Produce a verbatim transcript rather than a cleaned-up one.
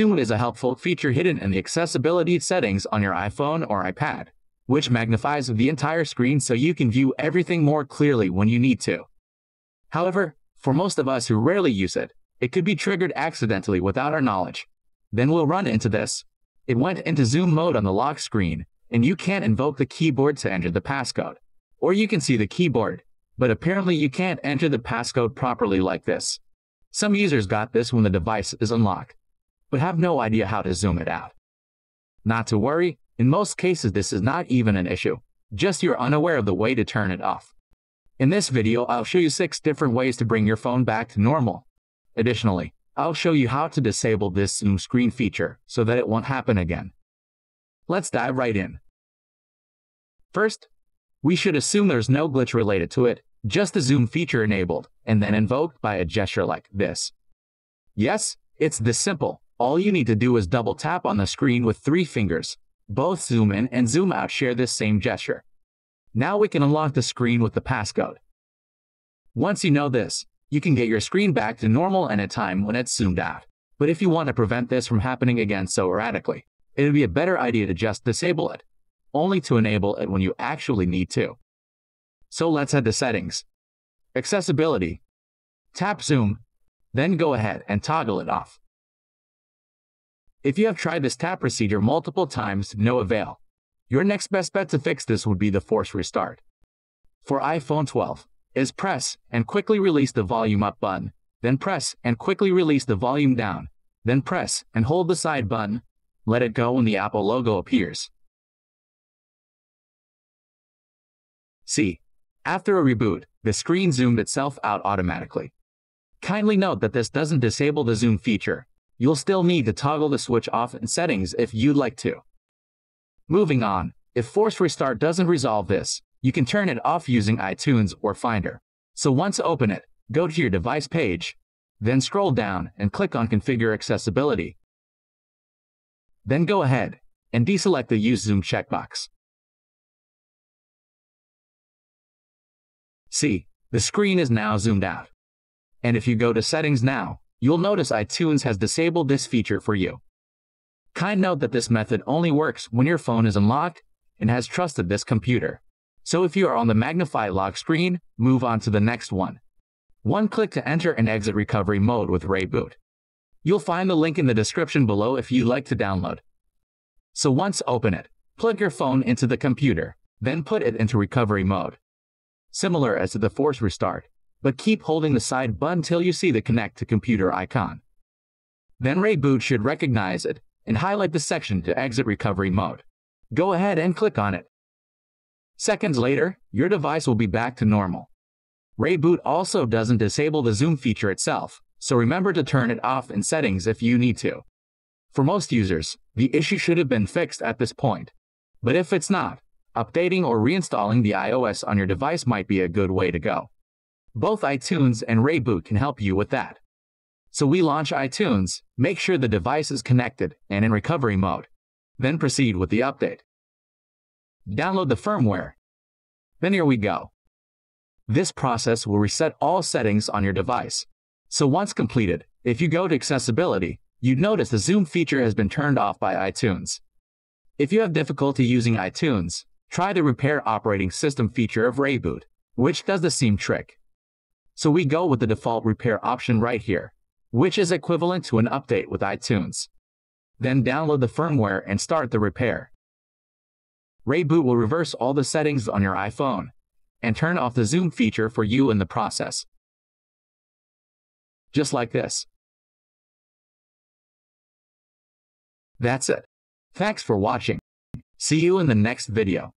Zoom is a helpful feature hidden in the accessibility settings on your iPhone or iPad, which magnifies the entire screen so you can view everything more clearly when you need to. However, for most of us who rarely use it, it could be triggered accidentally without our knowledge. Then we'll run into this. It went into zoom mode on the lock screen, and you can't invoke the keyboard to enter the passcode. Or you can see the keyboard, but apparently you can't enter the passcode properly like this. Some users got this when the device is unlocked, but have no idea how to zoom it out. Not to worry, in most cases this is not even an issue, just you're unaware of the way to turn it off. In this video I'll show you six different ways to bring your phone back to normal. Additionally, I'll show you how to disable this zoom screen feature so that it won't happen again. Let's dive right in. First, we should assume there's no glitch related to it, just the zoom feature enabled and then invoked by a gesture like this. Yes, it's this simple. All you need to do is double tap on the screen with three fingers. Both zoom in and zoom out share this same gesture. Now we can unlock the screen with the passcode. Once you know this, you can get your screen back to normal any time when it's zoomed out. But if you want to prevent this from happening again so erratically, it would be a better idea to just disable it, only to enable it when you actually need to. So let's head to Settings, Accessibility, tap Zoom, then go ahead and toggle it off. If you have tried this tap procedure multiple times to no avail, your next best bet to fix this would be the force restart. For iPhone twelve, is press and quickly release the volume up button, then press and quickly release the volume down, then press and hold the side button, let it go when the Apple logo appears. See, after a reboot, the screen zoomed itself out automatically. Kindly note that this doesn't disable the zoom feature. You'll still need to toggle the switch off in settings if you'd like to. Moving on, if force restart doesn't resolve this, you can turn it off using iTunes or Finder. So once open it, go to your device page, then scroll down and click on Configure Accessibility. Then go ahead and deselect the Use Zoom checkbox. See, the screen is now zoomed out. And if you go to Settings now, you'll notice iTunes has disabled this feature for you. Kind note that this method only works when your phone is unlocked and has trusted this computer. So if you are on the magnify lock screen, move on to the next one. One click to enter and exit recovery mode with ReiBoot. You'll find the link in the description below if you'd like to download. So once open it, plug your phone into the computer, then put it into recovery mode. Similar as to the force restart, but keep holding the side button till you see the connect to computer icon. Then ReiBoot should recognize it and highlight the section to exit recovery mode. Go ahead and click on it. Seconds later, your device will be back to normal. ReiBoot also doesn't disable the zoom feature itself, so remember to turn it off in settings if you need to. For most users, the issue should have been fixed at this point. But if it's not, updating or reinstalling the iOS on your device might be a good way to go. Both iTunes and ReiBoot can help you with that. So we launch iTunes, make sure the device is connected and in recovery mode. Then proceed with the update. Download the firmware. Then here we go. This process will reset all settings on your device. So once completed, if you go to Accessibility, you'd notice the zoom feature has been turned off by iTunes. If you have difficulty using iTunes, try the Repair Operating System feature of ReiBoot, which does the same trick. So we go with the default repair option right here, which is equivalent to an update with iTunes. Then download the firmware and start the repair. ReiBoot will reverse all the settings on your iPhone and turn off the zoom feature for you in the process. Just like this. That's it. Thanks for watching. See you in the next video.